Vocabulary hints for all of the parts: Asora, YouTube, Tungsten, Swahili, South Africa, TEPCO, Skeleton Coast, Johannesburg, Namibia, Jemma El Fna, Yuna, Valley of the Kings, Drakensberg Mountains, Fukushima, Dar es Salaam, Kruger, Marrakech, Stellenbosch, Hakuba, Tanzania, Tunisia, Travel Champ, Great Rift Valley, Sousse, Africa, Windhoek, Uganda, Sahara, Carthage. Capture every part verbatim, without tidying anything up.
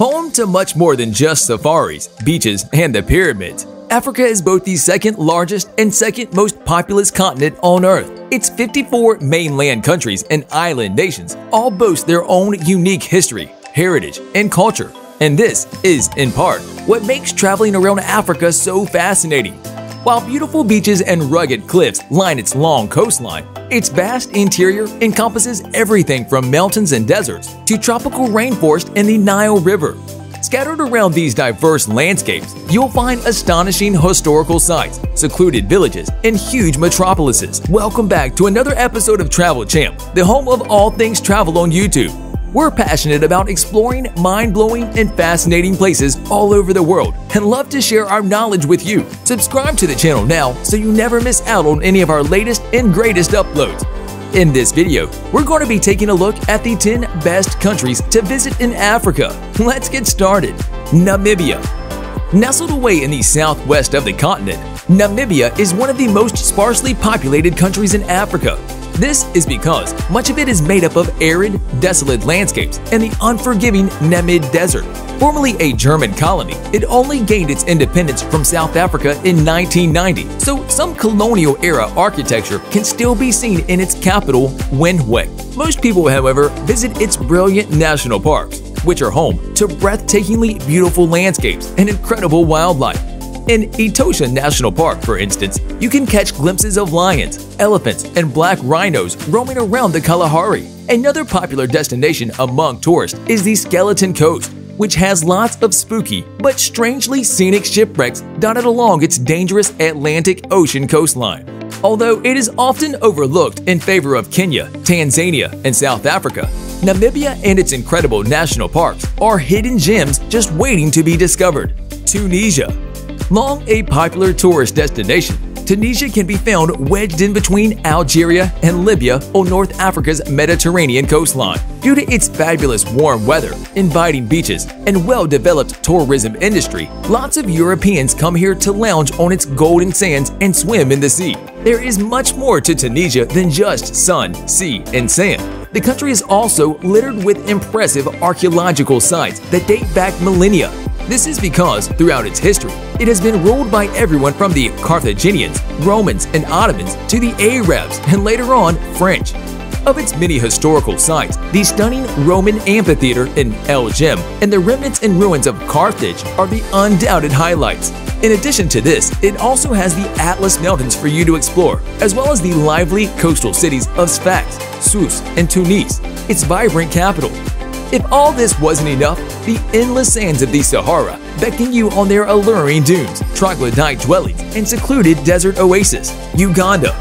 Home to much more than just safaris, beaches, and the pyramids, Africa is both the second largest and second most populous continent on Earth. Its fifty-four mainland countries and island nations all boast their own unique history, heritage, and culture. And this is, in part, what makes traveling around Africa so fascinating. While beautiful beaches and rugged cliffs line its long coastline, its vast interior encompasses everything from mountains and deserts to tropical rainforest and the Nile River. Scattered around these diverse landscapes, you'll find astonishing historical sites, secluded villages, and huge metropolises. Welcome back to another episode of Travel Champ, the home of all things travel on YouTube. We're passionate about exploring mind-blowing and fascinating places all over the world and love to share our knowledge with you. Subscribe to the channel now so you never miss out on any of our latest and greatest uploads. In this video, we're going to be taking a look at the ten best countries to visit in Africa. Let's get started. Namibia. Nestled away in the southwest of the continent, Namibia is one of the most sparsely populated countries in Africa. This is because much of it is made up of arid, desolate landscapes and the unforgiving Namib Desert. Formerly a German colony, it only gained its independence from South Africa in nineteen ninety, so some colonial-era architecture can still be seen in its capital, Windhoek. Most people, however, visit its brilliant national parks, which are home to breathtakingly beautiful landscapes and incredible wildlife. In Etosha National Park, for instance, you can catch glimpses of lions, elephants, and black rhinos roaming around the Kalahari. Another popular destination among tourists is the Skeleton Coast, which has lots of spooky but strangely scenic shipwrecks dotted along its dangerous Atlantic Ocean coastline. Although it is often overlooked in favor of Kenya, Tanzania, and South Africa, Namibia and its incredible national parks are hidden gems just waiting to be discovered. Tunisia. Long a popular tourist destination, Tunisia can be found wedged in between Algeria and Libya on North Africa's Mediterranean coastline. Due to its fabulous warm weather, inviting beaches, and well-developed tourism industry, lots of Europeans come here to lounge on its golden sands and swim in the sea. There is much more to Tunisia than just sun, sea, and sand. The country is also littered with impressive archaeological sites that date back millennia. This is because, throughout its history, it has been ruled by everyone from the Carthaginians, Romans, and Ottomans to the Arabs and later on, French. Of its many historical sites, the stunning Roman amphitheater in El Jem and the remnants and ruins of Carthage are the undoubted highlights. In addition to this, it also has the Atlas Mountains for you to explore, as well as the lively coastal cities of Sfax, Sousse, and Tunis, its vibrant capital. If all this wasn't enough, the endless sands of the Sahara beckon you on their alluring dunes, troglodyte dwellings, and secluded desert oasis. Uganda.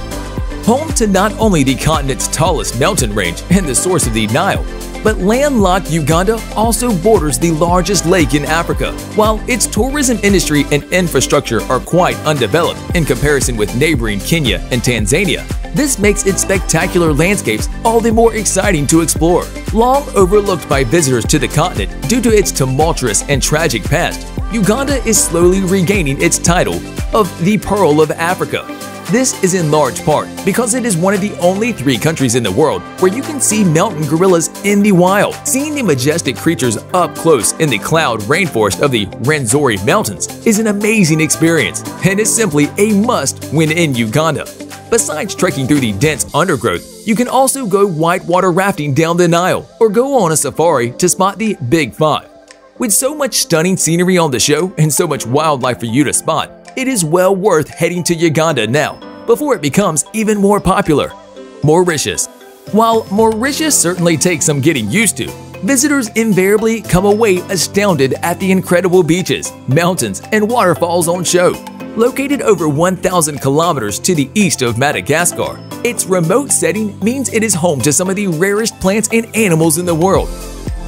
Home to not only the continent's tallest mountain range and the source of the Nile, but landlocked Uganda also borders the largest lake in Africa. While its tourism industry and infrastructure are quite undeveloped in comparison with neighboring Kenya and Tanzania, this makes its spectacular landscapes all the more exciting to explore. Long overlooked by visitors to the continent due to its tumultuous and tragic past, Uganda is slowly regaining its title of the Pearl of Africa. This is in large part because it is one of the only three countries in the world where you can see mountain gorillas in the wild. Seeing the majestic creatures up close in the cloud rainforest of the Rwenzori Mountains is an amazing experience and is simply a must when in Uganda. Besides trekking through the dense undergrowth, you can also go whitewater rafting down the Nile or go on a safari to spot the Big Five. With so much stunning scenery on the show and so much wildlife for you to spot, it is well worth heading to Uganda now before it becomes even more popular. Mauritius. While Mauritius certainly takes some getting used to, visitors invariably come away astounded at the incredible beaches, mountains, and waterfalls on show. Located over one thousand kilometers to the east of Madagascar, its remote setting means it is home to some of the rarest plants and animals in the world.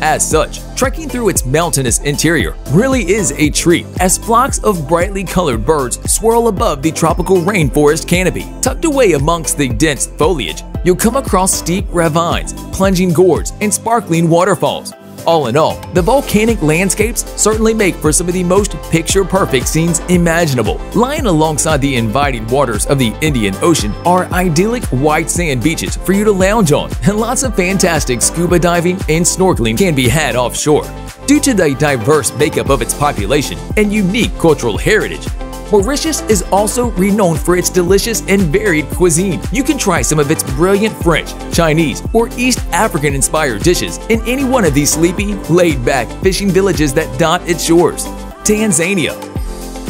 As such, trekking through its mountainous interior really is a treat as flocks of brightly colored birds swirl above the tropical rainforest canopy. Tucked away amongst the dense foliage, you'll come across steep ravines, plunging gorges, and sparkling waterfalls. All in all, the volcanic landscapes certainly make for some of the most picture-perfect scenes imaginable. Lying alongside the inviting waters of the Indian Ocean are idyllic white sand beaches for you to lounge on, and lots of fantastic scuba diving and snorkeling can be had offshore. Due to the diverse makeup of its population and unique cultural heritage, Mauritius is also renowned for its delicious and varied cuisine. You can try some of its brilliant French, Chinese, or East African-inspired dishes in any one of these sleepy, laid-back fishing villages that dot its shores. Tanzania.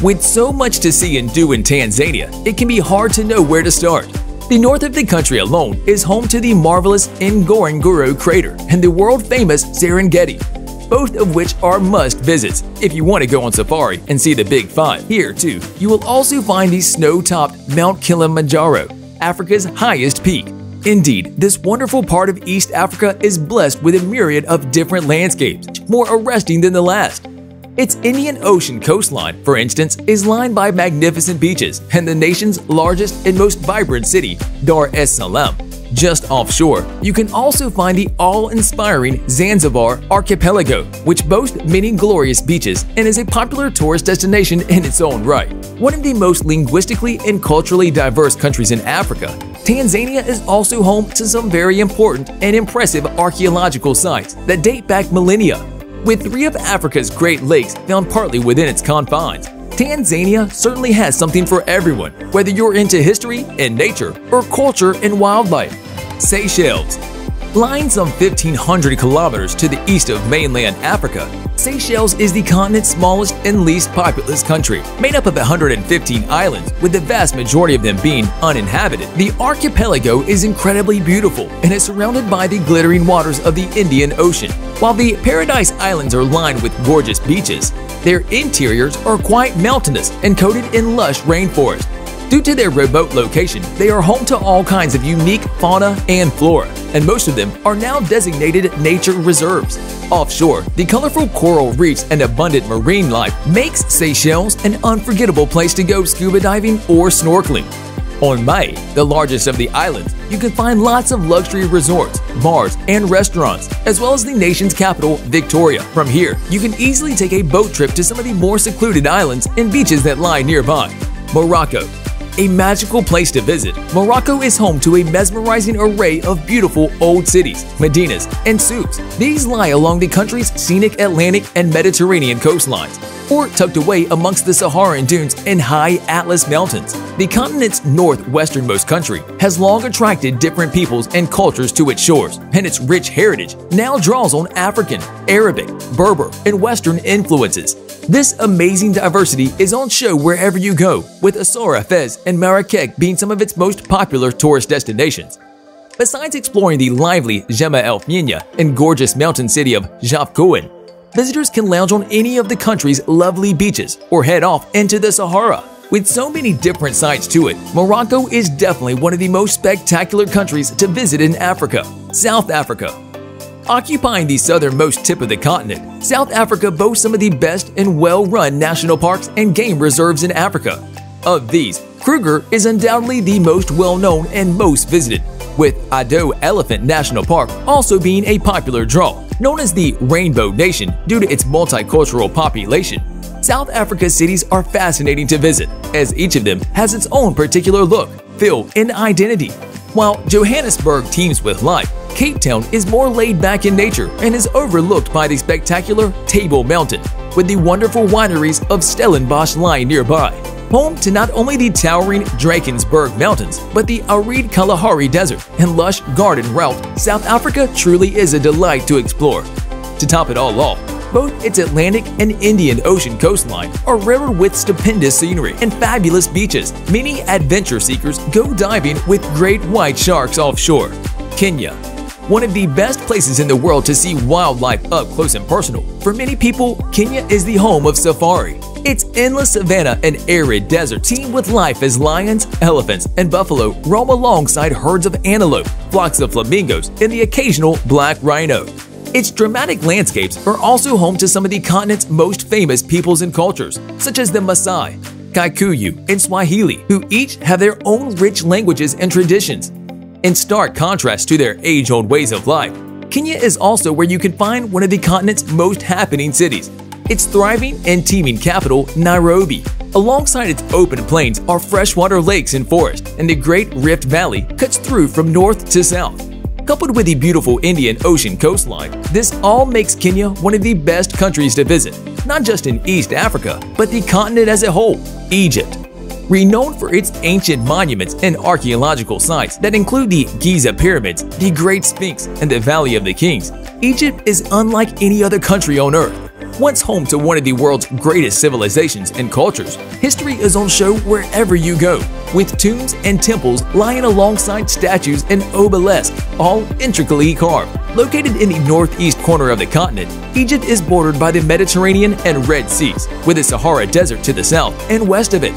With so much to see and do in Tanzania, it can be hard to know where to start. The north of the country alone is home to the marvelous Ngorongoro Crater and the world-famous Serengeti, both of which are must-visits if you want to go on safari and see the Big Five. Here, too, you will also find the snow-topped Mount Kilimanjaro, Africa's highest peak. Indeed, this wonderful part of East Africa is blessed with a myriad of different landscapes, more arresting than the last. Its Indian Ocean coastline, for instance, is lined by magnificent beaches and the nation's largest and most vibrant city, Dar es Salaam. Just offshore, you can also find the all-inspiring Zanzibar Archipelago, which boasts many glorious beaches and is a popular tourist destination in its own right. One of the most linguistically and culturally diverse countries in Africa, Tanzania is also home to some very important and impressive archaeological sites that date back millennia. With three of Africa's great lakes found partly within its confines, Tanzania certainly has something for everyone, whether you're into history and nature or culture and wildlife. Seychelles. Lying some fifteen hundred kilometers to the east of mainland Africa, Seychelles is the continent's smallest and least populous country, made up of one hundred fifteen islands, with the vast majority of them being uninhabited. The archipelago is incredibly beautiful and is surrounded by the glittering waters of the Indian Ocean. While the Paradise Islands are lined with gorgeous beaches, their interiors are quite mountainous and coated in lush rainforest. Due to their remote location, they are home to all kinds of unique fauna and flora, and most of them are now designated nature reserves. Offshore, the colorful coral reefs and abundant marine life makes Seychelles an unforgettable place to go scuba diving or snorkeling. On Maui, the largest of the islands, you can find lots of luxury resorts, bars, and restaurants, as well as the nation's capital, Victoria. From here, you can easily take a boat trip to some of the more secluded islands and beaches that lie nearby. Morocco. A magical place to visit, Morocco is home to a mesmerizing array of beautiful old cities, medinas, and souks. These lie along the country's scenic Atlantic and Mediterranean coastlines, or tucked away amongst the Saharan dunes and high Atlas Mountains. The continent's northwesternmost country has long attracted different peoples and cultures to its shores, and its rich heritage now draws on African, Arabic, Berber, and Western influences. This amazing diversity is on show wherever you go, with Asora, Fez, and Marrakech being some of its most popular tourist destinations. Besides exploring the lively Jemma El Fna and gorgeous mountain city of Jafkouen, visitors can lounge on any of the country's lovely beaches or head off into the Sahara. With so many different sides to it, Morocco is definitely one of the most spectacular countries to visit in Africa. South Africa. Occupying the southernmost tip of the continent, South Africa boasts some of the best and well-run national parks and game reserves in Africa. Of these, Kruger is undoubtedly the most well-known and most visited, with Ado Elephant National Park also being a popular draw. Known as the Rainbow Nation due to its multicultural population, South Africa's cities are fascinating to visit, as each of them has its own particular look, feel, and identity. While Johannesburg teems with life, Cape Town is more laid back in nature and is overlooked by the spectacular Table Mountain, with the wonderful wineries of Stellenbosch lying nearby. Home to not only the towering Drakensberg Mountains, but the arid Kalahari Desert and lush garden route, South Africa truly is a delight to explore. To top it all off, both its Atlantic and Indian Ocean coastline are rivered with stupendous scenery and fabulous beaches. Many adventure seekers go diving with great white sharks offshore. Kenya. One of the best places in the world to see wildlife up close and personal, for many people, Kenya is the home of safari. Its endless savanna and arid desert teem with life as lions, elephants, and buffalo roam alongside herds of antelope, flocks of flamingos, and the occasional black rhino. Its dramatic landscapes are also home to some of the continent's most famous peoples and cultures, such as the Maasai, Kikuyu, and Swahili, who each have their own rich languages and traditions. In stark contrast to their age-old ways of life, Kenya is also where you can find one of the continent's most happening cities, its thriving and teeming capital, Nairobi. Alongside its open plains are freshwater lakes and forests, and the Great Rift Valley cuts through from north to south. Coupled with the beautiful Indian Ocean coastline, this all makes Kenya one of the best countries to visit, not just in East Africa, but the continent as a whole, Egypt. Renowned for its ancient monuments and archaeological sites that include the Giza Pyramids, the Great Sphinx, and the Valley of the Kings, Egypt is unlike any other country on Earth. Once home to one of the world's greatest civilizations and cultures, history is on show wherever you go, with tombs and temples lying alongside statues and obelisks, all intricately carved. Located in the northeast corner of the continent, Egypt is bordered by the Mediterranean and Red Seas, with the Sahara Desert to the south and west of it.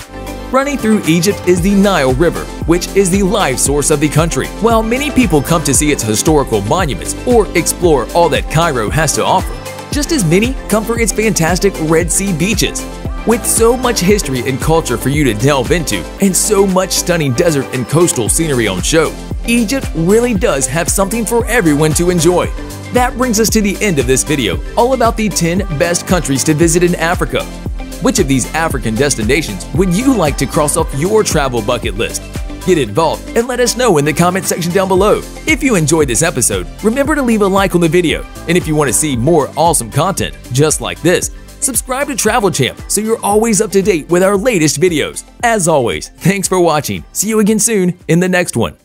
Running through Egypt is the Nile River, which is the life source of the country. While many people come to see its historical monuments or explore all that Cairo has to offer, just as many come for its fantastic Red Sea beaches. With so much history and culture for you to delve into, and so much stunning desert and coastal scenery on show, Egypt really does have something for everyone to enjoy. That brings us to the end of this video, all about the ten best countries to visit in Africa. Which of these African destinations would you like to cross off your travel bucket list? Get involved and let us know in the comment section down below. If you enjoyed this episode, remember to leave a like on the video. And if you want to see more awesome content just like this, subscribe to Travel Champ so you're always up to date with our latest videos. As always, thanks for watching. See you again soon in the next one.